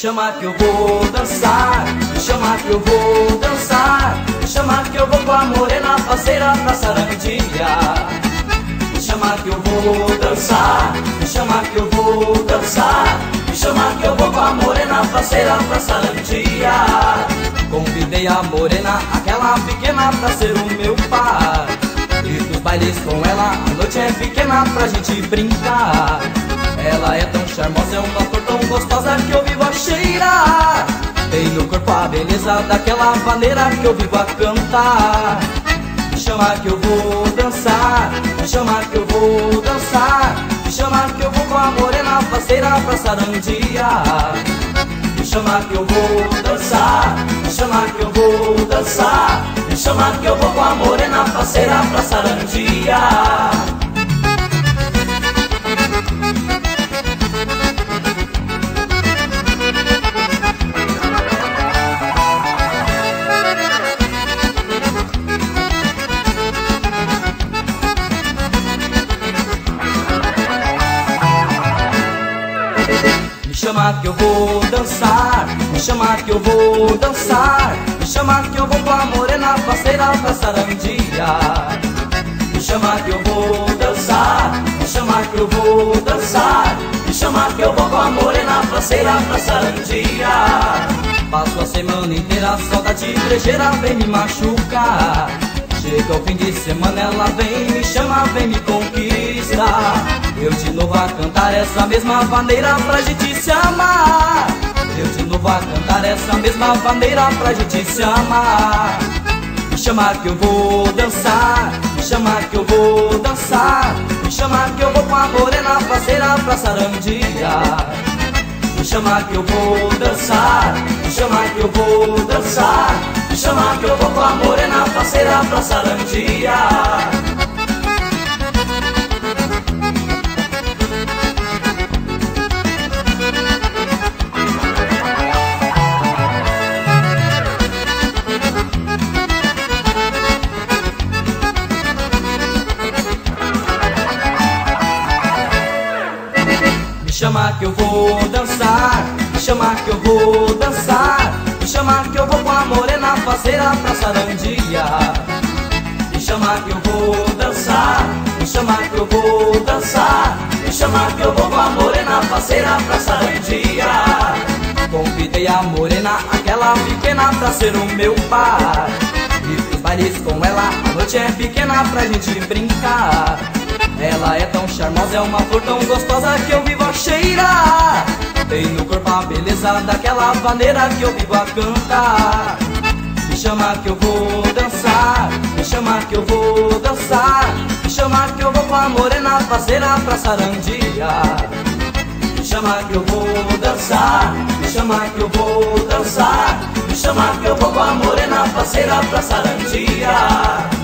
chama que eu vou dançar, chama que eu vou dançar, chama que eu vou com a morena parceira pra Sarandilha. Chama que eu vou dançar, chama que eu vou dançar, chama que eu vou com a morena parceira pra Sarandilha. Convidei a morena, aquela pequena, pra ser o meu par, e dos bailes com ela a noite é pequena pra gente brincar. Ela é tão charmosa, é uma cor tão gostosa que eu vivo a cheirar. Tem no corpo a beleza daquela maneira que eu vivo a cantar. Chama que eu vou dançar, chama que eu vou dançar, chama que eu vou com a morena parceira pra Sarandilha. Chama que eu vou dançar, chama que eu vou dançar, chama que eu vou com a morena parceira pra Sarandilha. Chama que eu vou dançar, chama que eu vou dançar, chama que eu vou com a morena parceira pra Sarandilha. Chama que eu vou dançar, chama que eu vou dançar, chama que eu vou com a morena parceira pra Sarandilha. Passo a semana inteira, saudade brejeira vem me machucar. Chega o fim de semana, ela vem, me chama, vem me conquista. Eu de novo a cantar essa mesma maneira pra gente se amar. Eu de novo a cantar essa mesma maneira pra gente se amar. Me chama que eu vou dançar, me chama que eu vou dançar, me chama que eu vou com a morena parceira pra Sarandilha. Me chama que eu vou dançar, me chama que eu vou dançar, me chama que eu vou com a morena parceira pra Sarandilha. Chama que eu vou dançar, chama que eu vou dançar, chama que eu vou com a morena parceira pra Sarandilha. Chama que eu vou dançar, chama que eu vou dançar, chama que eu vou com a morena parceira pra Sarandilha. Convidei a morena, aquela pequena, pra ser o meu par, e os bailes com ela a noite é pequena pra gente brincar. Ela é tão charmosa, é uma flor tão gostosa que eu vivo a cheirar. Tem no corpo a beleza daquela maneira que eu vivo a cantar. Me chama que eu vou dançar, me chama que eu vou dançar, me chama que eu vou com a morena parceira pra Sarandilha. Me chama que eu vou dançar, me chama que eu vou dançar, me chama que eu vou com a morena parceira pra Sarandilha.